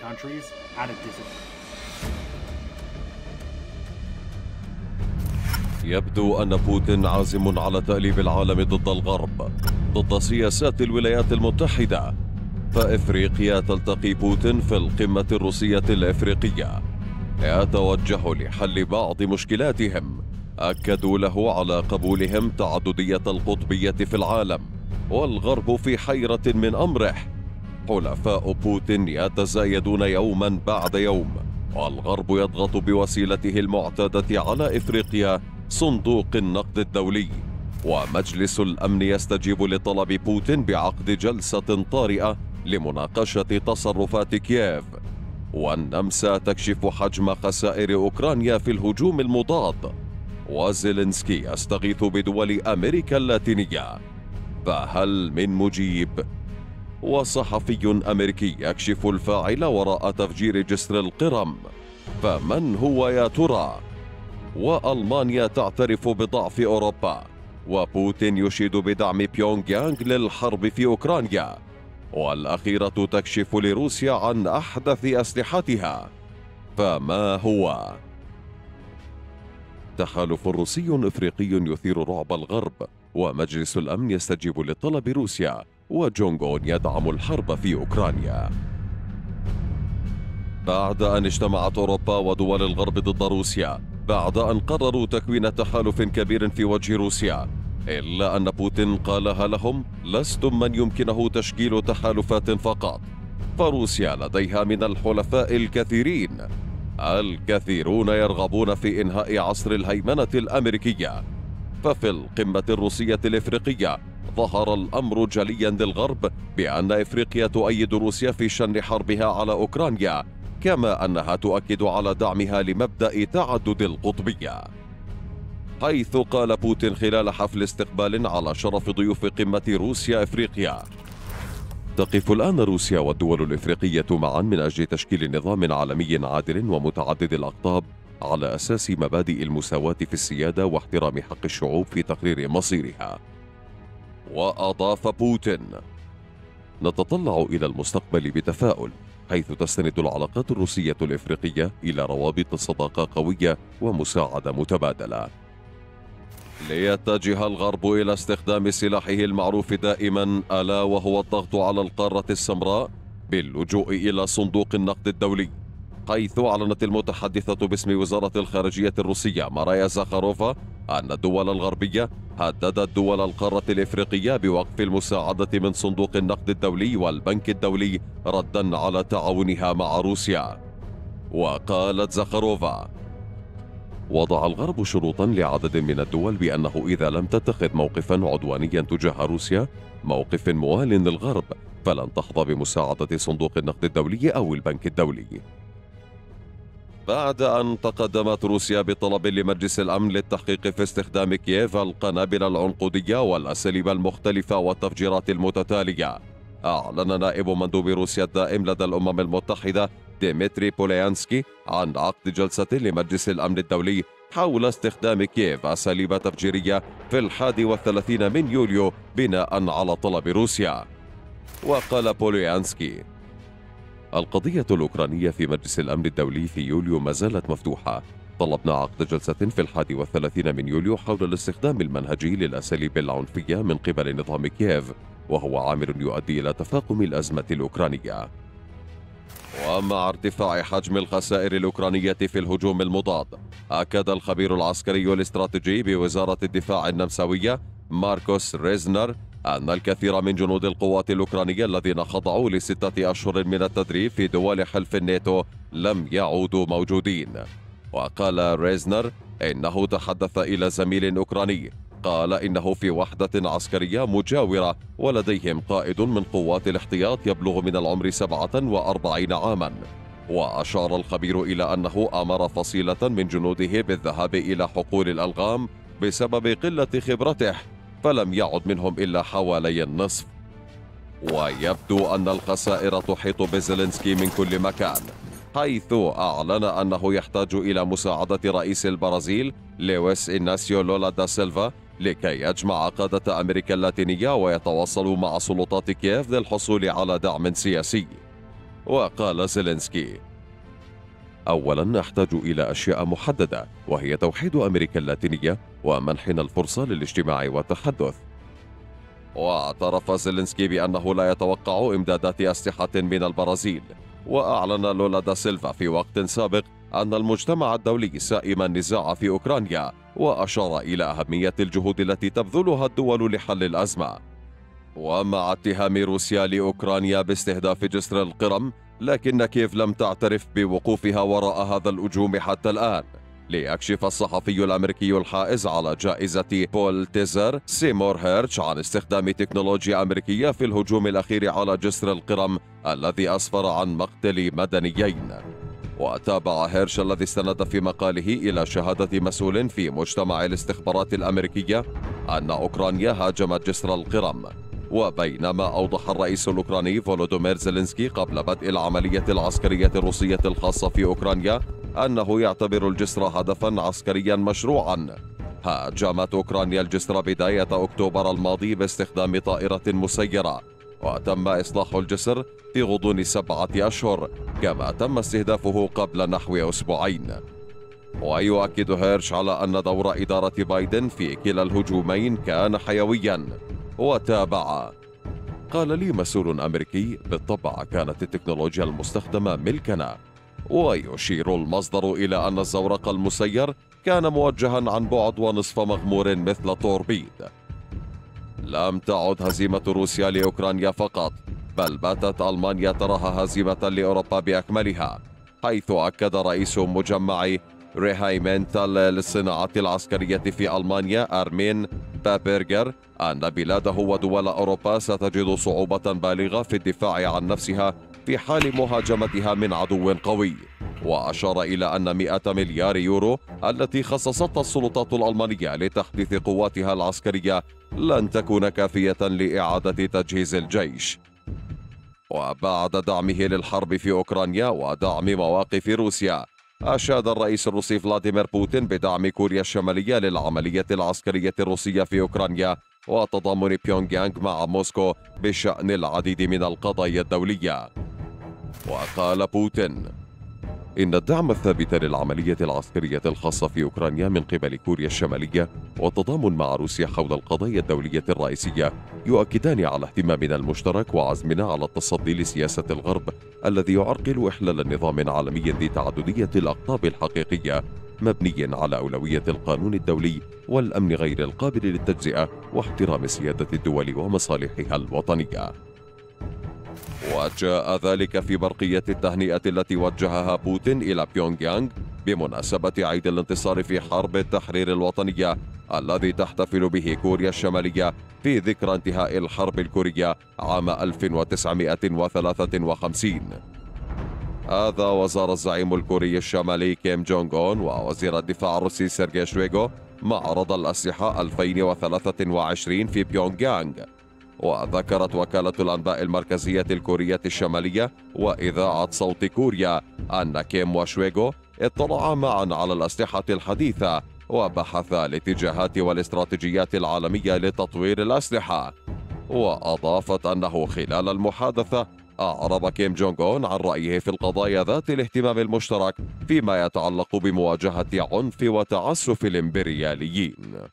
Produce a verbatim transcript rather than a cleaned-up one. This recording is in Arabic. countries at a disadvantage. يبدو أن بوتين عازم على تأليف العالم ضد الغرب، ضد سياسات الولايات المتحدة. فإفريقيا تلتقي بوتين في القمة الروسية الإفريقية يتوجه لحل بعض مشكلاتهم. أكدوا له على قبولهم تعددية القطبية في العالم، والغرب في حيرة من أمره. حلفاء بوتين يتزايدون يوما بعد يوم، والغرب يضغط بوسيلته المعتادة على إفريقيا، صندوق النقد الدولي. ومجلس الأمن يستجيب لطلب بوتين بعقد جلسة طارئة لمناقشة تصرفات كييف. والنمسا تكشف حجم خسائر أوكرانيا في الهجوم المضاد. وزيلينسكي يستغيث بدول أمريكا اللاتينية، فهل من مجيب؟ وصحفي أمريكي يكشف الفاعل وراء تفجير جسر القرم، فمن هو يا ترى؟ وألمانيا تعترف بضعف أوروبا، وبوتين يشيد بدعم بيونغ يانغ للحرب في أوكرانيا. والأخيرة تكشف لروسيا عن أحدث أسلحتها، فما هو؟ تحالف روسي إفريقي يثير رعب الغرب، ومجلس الأمن يستجيب لطلب روسيا، وجونغ اون يدعم الحرب في أوكرانيا. بعد أن اجتمعت أوروبا ودول الغرب ضد روسيا، بعد أن قرروا تكوين تحالف كبير في وجه روسيا، إلا أن بوتين قالها لهم: لستم من يمكنه تشكيل تحالفات فقط، فروسيا لديها من الحلفاء الكثيرين. الكثيرون يرغبون في إنهاء عصر الهيمنة الأمريكية. ففي القمة الروسية الإفريقية ظهر الأمر جليا للغرب بأن إفريقيا تؤيد روسيا في شن حربها على أوكرانيا، كما أنها تؤكد على دعمها لمبدأ تعدد القطبية. حيث قال بوتين خلال حفل استقبال على شرف ضيوف قمة روسيا إفريقيا: تقف الآن روسيا والدول الإفريقية معا من أجل تشكيل نظام عالمي عادل ومتعدد الأقطاب على أساس مبادئ المساواة في السيادة واحترام حق الشعوب في تقرير مصيرها. وأضاف بوتين: نتطلع إلى المستقبل بتفاؤل، حيث تستند العلاقات الروسية الإفريقية إلى روابط صداقة قوية ومساعدة متبادلة. ليتجه الغرب إلى استخدام سلاحه المعروف دائما، ألا وهو الضغط على القارة السمراء باللجوء إلى صندوق النقد الدولي. حيث أعلنت المتحدثة باسم وزارة الخارجية الروسية ماريا زاخاروفا أن الدول الغربية هددت دول القارة الإفريقية بوقف المساعدة من صندوق النقد الدولي والبنك الدولي ردا على تعاونها مع روسيا. وقالت زاخاروفا: وضع الغرب شروطا لعدد من الدول بأنه إذا لم تتخذ موقفا عدوانيا تجاه روسيا، موقف موال للغرب، فلن تحظى بمساعدة صندوق النقد الدولي أو البنك الدولي. بعد أن تقدمت روسيا بطلب لمجلس الأمن للتحقيق في استخدام كييف القنابل العنقودية والأساليب المختلفة والتفجيرات المتتالية، أعلن نائب مندوب روسيا الدائم لدى الأمم المتحدة ديمتري بوليانسكي عن عقد جلسة لمجلس الأمن الدولي حول استخدام كييف أساليب تفجيرية في الحادي والثلاثين من يوليو بناء على طلب روسيا. وقال بوليانسكي: القضية الأوكرانية في مجلس الأمن الدولي في يوليو ما زالت مفتوحة. طلبنا عقد جلسة في الحادي والثلاثين من يوليو حول الاستخدام المنهجي للأساليب العنفية من قبل نظام كييف، وهو عامل يؤدي إلى تفاقم الأزمة الأوكرانية. ومع ارتفاع حجم الخسائر الأوكرانية في الهجوم المضاد، أكد الخبير العسكري والاستراتيجي بوزارة الدفاع النمساوية ماركوس ريزنر أن الكثير من جنود القوات الأوكرانية الذين خضعوا لستة أشهر من التدريب في دول حلف الناتو لم يعودوا موجودين. وقال ريزنر إنه تحدث إلى زميل أوكراني قال إنه في وحدة عسكرية مجاورة ولديهم قائد من قوات الاحتياط يبلغ من العمر سبعة وأربعين عاما. وأشار الخبير إلى أنه أمر فصيلة من جنوده بالذهاب إلى حقول الألغام بسبب قلة خبرته، فلم يعد منهم إلا حوالي النصف. ويبدو أن الخسائر تحيط بزيلينسكي من كل مكان، حيث أعلن أنه يحتاج إلى مساعدة رئيس البرازيل لويس اغناسيو لولا دا سيلفا لكي يجمع قادة أمريكا اللاتينية ويتواصلوا مع سلطات كييف للحصول على دعم سياسي. وقال زيلينسكي: أولاً نحتاج إلى أشياء محددة، وهي توحيد أمريكا اللاتينية ومنحنا الفرصة للاجتماع والتحدث. واعترف زيلينسكي بأنه لا يتوقع إمدادات أسلحة من البرازيل. وأعلن لولا دا سيلفا في وقت سابق أن المجتمع الدولي سائم النزاع في أوكرانيا، وأشار إلى أهمية الجهود التي تبذلها الدول لحل الأزمة. ومع اتهام روسيا لأوكرانيا باستهداف جسر القرم، لكن كييف لم تعترف بوقوفها وراء هذا الهجوم حتى الآن. ليكشف الصحفي الأمريكي الحائز على جائزة بولتزر سيمور هيرش عن استخدام تكنولوجيا أمريكية في الهجوم الأخير على جسر القرم الذي أسفر عن مقتل مدنيين. وتابع هيرش الذي استند في مقاله إلى شهادة مسؤول في مجتمع الاستخبارات الأمريكية أن أوكرانيا هاجمت جسر القرم. وبينما أوضح الرئيس الأوكراني فولودومير زيلينسكي قبل بدء العملية العسكرية الروسية الخاصة في أوكرانيا أنه يعتبر الجسر هدفاً عسكرياً مشروعاً، هاجمت أوكرانيا الجسر بداية أكتوبر الماضي باستخدام طائرة مسيرة، وتم إصلاح الجسر في غضون سبعة أشهر، كما تم استهدافه قبل نحو أسبوعين. ويؤكد هيرش على أن دور إدارة بايدن في كلا الهجومين كان حيوياً. وتابع: قال لي مسؤول أمريكي: بالطبع كانت التكنولوجيا المستخدمة ملكنا. ويشير المصدر إلى أن الزورق المسير كان موجها عن بعد ونصف مغمور مثل توربيد. لم تعد هزيمة روسيا لأوكرانيا فقط، بل باتت ألمانيا تراها هزيمة لأوروبا بأكملها، حيث أكد رئيس مجمع ريهايمنتال للصناعة العسكرية في ألمانيا أرمين بيرجر أن بلاده ودول أوروبا ستجد صعوبة بالغة في الدفاع عن نفسها في حال مهاجمتها من عدو قوي. وأشار إلى أن مئة مليار يورو التي خصصتها السلطات الألمانية لتحديث قواتها العسكرية لن تكون كافية لإعادة تجهيز الجيش. وبعد دعمه للحرب في أوكرانيا ودعم مواقف روسيا، أشاد الرئيس الروسي فلاديمير بوتين بدعم كوريا الشمالية للعملية العسكرية الروسية في أوكرانيا وتضامن بيونغ يانغ مع موسكو بشأن العديد من القضايا الدولية. وقال بوتين: إن الدعم الثابت للعملية العسكرية الخاصة في أوكرانيا من قبل كوريا الشمالية والتضامن مع روسيا حول القضايا الدولية الرئيسية يؤكدان على اهتمامنا المشترك وعزمنا على التصدي لسياسة الغرب الذي يعرقل إحلال نظام عالمي ذي تعددية الأقطاب الحقيقية مبني على أولوية القانون الدولي والأمن غير القابل للتجزئة واحترام سيادة الدول ومصالحها الوطنية. وجاء ذلك في برقية التهنئة التي وجهها بوتين إلى بيونغ يانغ بمناسبة عيد الانتصار في حرب التحرير الوطنية الذي تحتفل به كوريا الشمالية في ذكرى انتهاء الحرب الكورية عام ألف وتسعمئة وثلاثة وخمسين. هذا وزار الزعيم الكوري الشمالي كيم جونغ اون ووزير الدفاع الروسي سيرجي شويغو معرض الأسلحة ألفين وثلاثة وعشرين في بيونغ يانغ. وذكرت وكالة الأنباء المركزية الكورية الشمالية وإذاعة صوت كوريا أن كيم وشويغو اطلعا معا على الأسلحة الحديثة وبحثا الاتجاهات والاستراتيجيات العالمية لتطوير الأسلحة. وأضافت أنه خلال المحادثة أعرب كيم جونغ اون عن رأيه في القضايا ذات الاهتمام المشترك فيما يتعلق بمواجهة عنف وتعسف الإمبرياليين.